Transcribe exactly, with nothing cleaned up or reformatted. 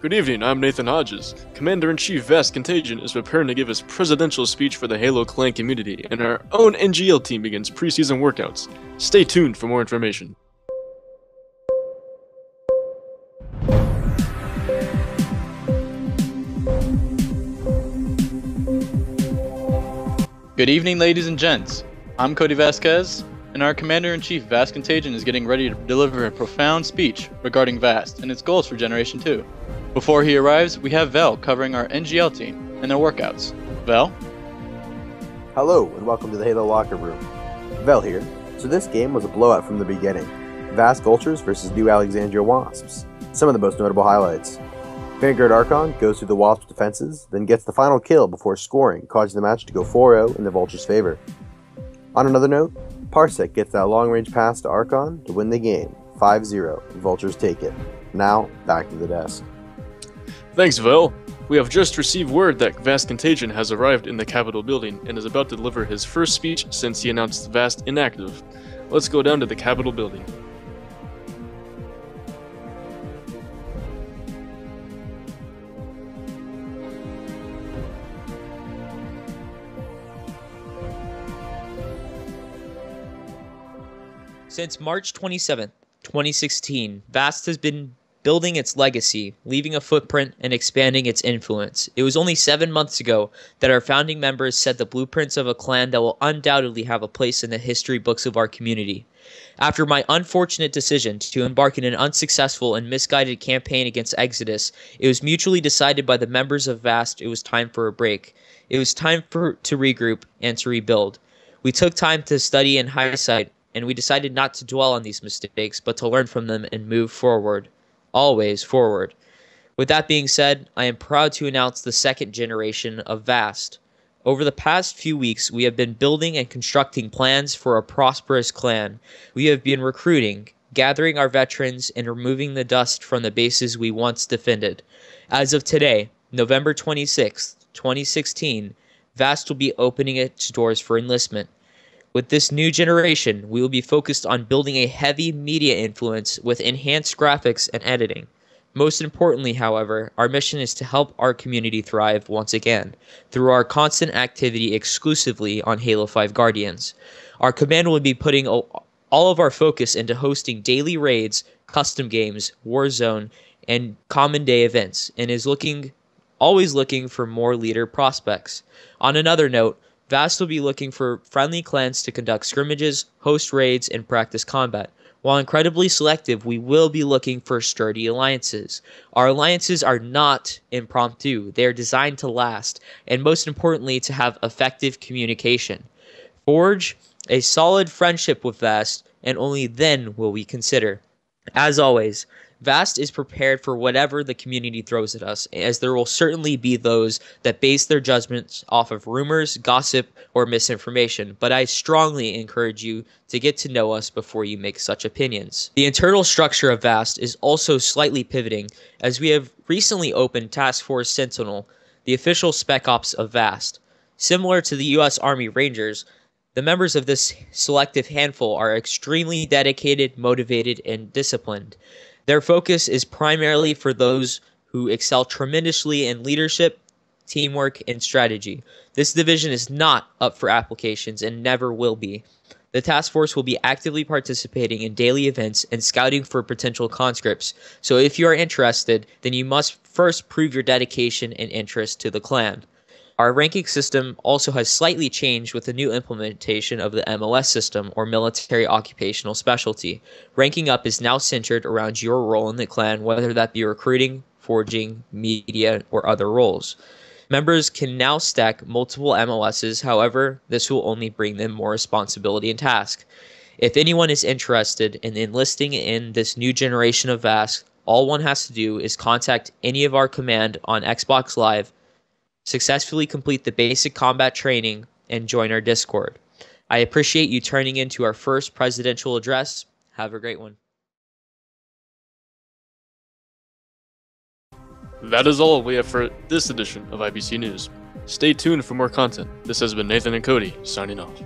Good evening, I'm Nathan Hodges. Commander-in-Chief Vast Contagion is preparing to give his presidential speech for the Halo Clan community, and our own N G L team begins preseason workouts. Stay tuned for more information. Good evening, ladies and gents. I'm Cody Vasquez, and our Commander-in-Chief Vast Contagion is getting ready to deliver a profound speech regarding Vast and its goals for Generation two. Before he arrives, we have Vel covering our N G L team and their workouts. Vel? Hello, and welcome to the Halo Locker Room. Vel here. So this game was a blowout from the beginning. Vast Vultures versus New Alexandria Wasps. Some of the most notable highlights. Vanguard Archon goes through the Wasps' defenses, then gets the final kill before scoring, causing the match to go four oh in the Vultures' favor. On another note, Parsec gets that long-range pass to Archon to win the game, five zero, Vultures take it. Now, back to the desk. Thanks, Vel. We have just received word that Vast Contagion has arrived in the Capitol building and is about to deliver his first speech since he announced Vast inactive. Let's go down to the Capitol building. Since March twenty-seventh, twenty sixteen, Vast has been building its legacy, leaving a footprint, and expanding its influence. It was only seven months ago that our founding members set the blueprints of a clan that will undoubtedly have a place in the history books of our community. After my unfortunate decision to embark in an unsuccessful and misguided campaign against Exodus, it was mutually decided by the members of Vast it was time for a break. It was time for to regroup and to rebuild. We took time to study in hindsight, and we decided not to dwell on these mistakes, but to learn from them and move forward. Always forward. With that being said, I am proud to announce the second generation of Vast. Over the past few weeks, we have been building and constructing plans for a prosperous clan. We have been recruiting, gathering our veterans, and removing the dust from the bases we once defended. As of today, November twenty-sixth, twenty sixteen, Vast will be opening its doors for enlistment. With this new generation, we will be focused on building a heavy media influence with enhanced graphics and editing. Most importantly, however, our mission is to help our community thrive once again through our constant activity exclusively on Halo five Guardians. Our command will be putting all of our focus into hosting daily raids, custom games, Warzone, and common day events, and is looking, always looking for more leader prospects. On another note, Vast will be looking for friendly clans to conduct scrimmages, host raids, and practice combat. While incredibly selective, we will be looking for sturdy alliances. Our alliances are not impromptu. They are designed to last, and most importantly, to have effective communication. Forge a solid friendship with Vast, and only then will we consider. As always, Vast is prepared for whatever the community throws at us, as there will certainly be those that base their judgments off of rumors, gossip, or misinformation, but I strongly encourage you to get to know us before you make such opinions. The internal structure of Vast is also slightly pivoting, as we have recently opened Task Force Sentinel, the official spec ops of Vast. Similar to the U S Army Rangers, the members of this selective handful are extremely dedicated, motivated, and disciplined. Their focus is primarily for those who excel tremendously in leadership, teamwork, and strategy. This division is not up for applications and never will be. The task force will be actively participating in daily events and scouting for potential conscripts, so if you are interested, then you must first prove your dedication and interest to the clan. Our ranking system also has slightly changed with the new implementation of the M L S system, or Military Occupational Specialty. Ranking up is now centered around your role in the clan, whether that be recruiting, forging, media, or other roles. Members can now stack multiple M L Ss, however, this will only bring them more responsibility and task. If anyone is interested in enlisting in this new generation of Vast, all one has to do is contact any of our command on Xbox Live, successfully complete the basic combat training, and join our Discord. I appreciate you turning into our first presidential address. Have a great one. That is all we have for this edition of I B C News. Stay tuned for more content. This has been Nathan and Cody, signing off.